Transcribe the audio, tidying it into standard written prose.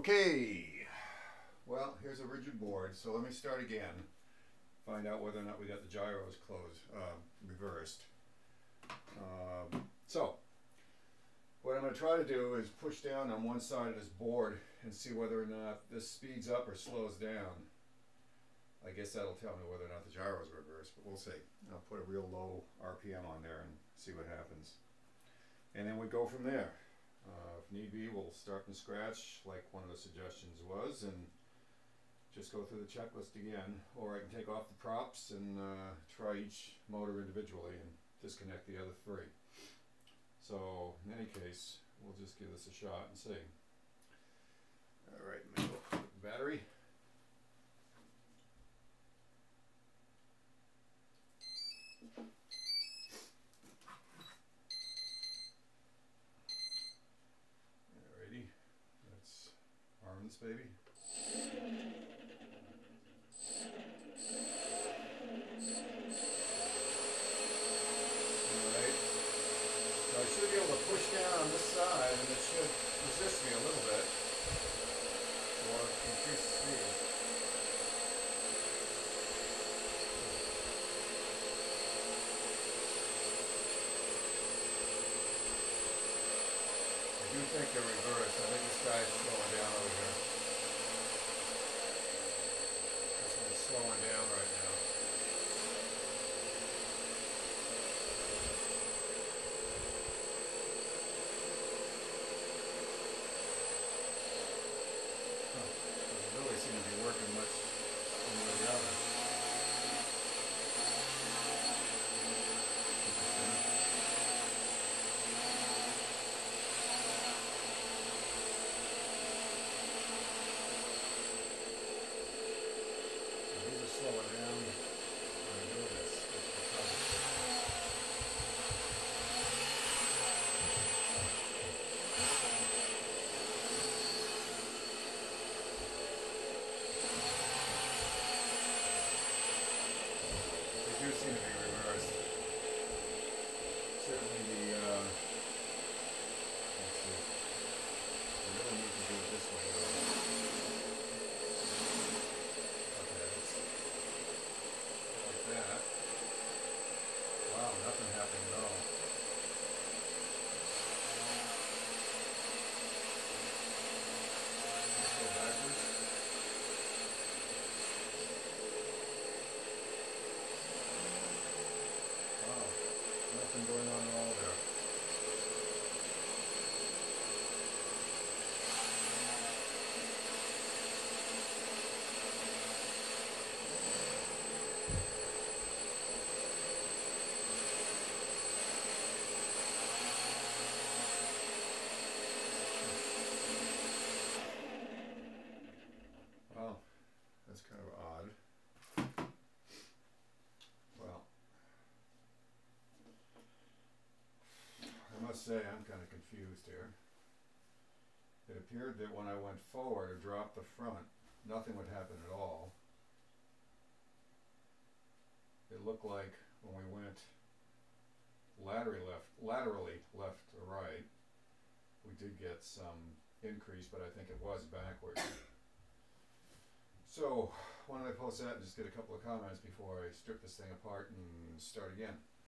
Okay, well, here's a rigid board, so let me start again. Find out whether or not we got the gyros closed, reversed. So, what I'm going to try to do is push down on one side of this board and see whether or not this speeds up or slows down. I guess that'll tell me whether or not the gyro is reversed, but we'll see. I'll put a real low RPM on there and see what happens. And then we go from there. If need be, we'll start from scratch, like one of the suggestions was, and just go through the checklist again. Or I can take off the props and try each motor individually and disconnect the other three. So, in any case, we'll just give this a shot and see. Alright, I'm going to go put the battery. Alrighty, let's arm this baby. I should be able to push down on this side and it should resist me a little bit or increase the speed. I do think they're reversed. I think this guy's slowing down over here. This one's slowing down right now. Working much one way or the other. These are slowing down when I do this. Seem to be reversed. Certainly the, let's see, I really need to do it this way though. Okay, let's like that. Wow, nothing happened at all. Let's go backwards. Nothing going on at all there. Well, that's kind of odd. I must say I'm kind of confused here. It appeared that when I went forward or dropped the front, nothing would happen at all. It looked like when we went laterally left or right, we did get some increase, but I think it was backwards. So why don't I post that and just get a couple of comments before I strip this thing apart and start again.